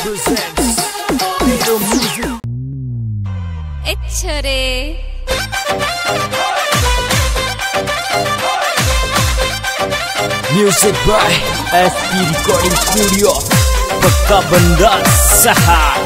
presents the music. Music by FP Recording Studio, Peka Benda Sahar.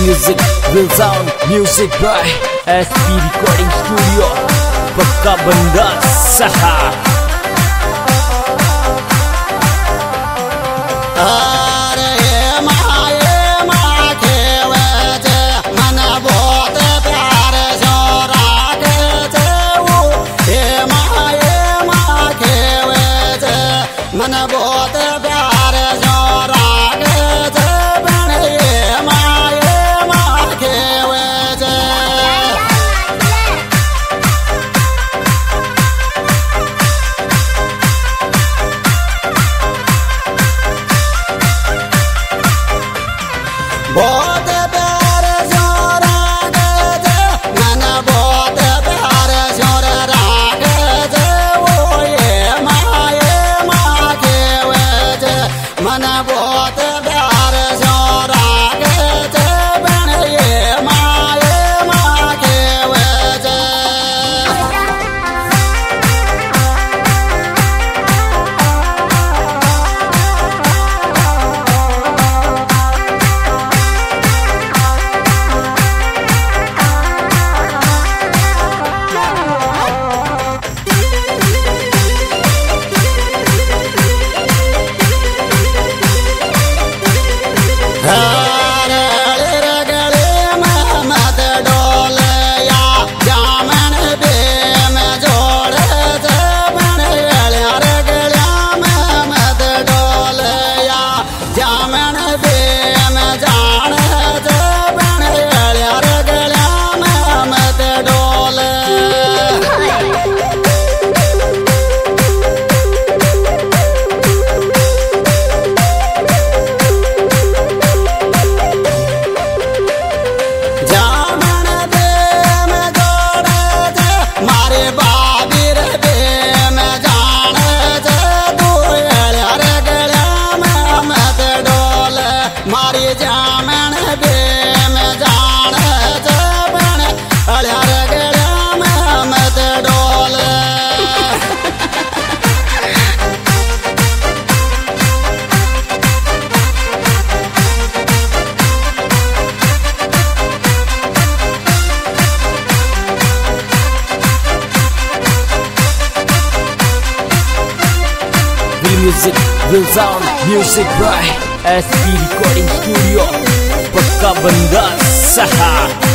Music will sound music by SP Recording Studio, Peka Benda Sahar. music will sound music by SC Recording Studio Peka Benda Saha.